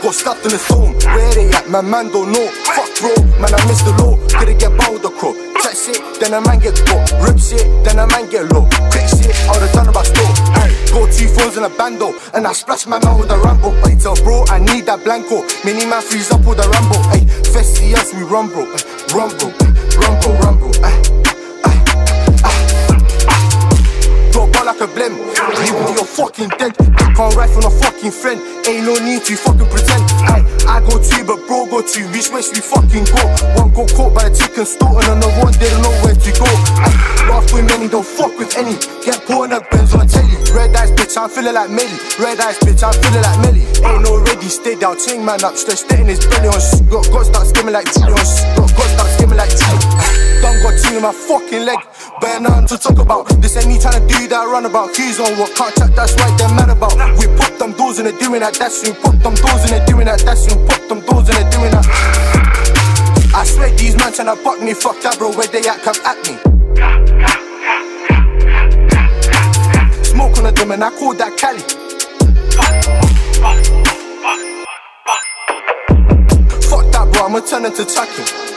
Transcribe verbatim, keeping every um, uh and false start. Got stabbed in the thorn, where they at? My man don't know. Fuck bro, man I missed the law. Couldn't get bowled the crop. Text it, then a man gets caught. Rips it, then a man get low. Quick shit, all the done about store. Ay, got two phones and a bando, and I splash my man with a Rambo. Ay, tell bro I need that blanco. Mini man freeze up with a Rambo. Ay, festy us we run bro, ay, run bro, ay, run bro, run bro. Ay, ay, ay, ay. Got ball like a blem. You're fucking dead. You can't ride from a fucking friend. Ain't no need to fucking pretend. Aye, I go two, but bro go two. Which way should we fucking go? One got caught by a chicken store, and another one they don't know where to go. Aye, laugh with many, don't fuck with any. Get poor in a Benz or telly. Red eyes, bitch, I'm feeling like Melly. Red eyes, bitch, I'm feeling like Melly. Ain't already stayed out, chain man up, stretched it in his belly on shit. Got God start skimming like Tilly on shit. Got God start skimming like Tilly. Done got two in my fucking leg. Better nothing to talk about. This ain't me trying to do that runabout. Keys on what can't check, that's right, they're mad about. We pop them doors and they're doing that dashing. Pop them doors and they're doing that dashing. Pop them doors and they're doing that. I swear these man tryna buck me. Fuck that bro, where they at, come at me. Smoke on a dim and I call that Cali. Fuck that bro, I'ma turn into Chucky.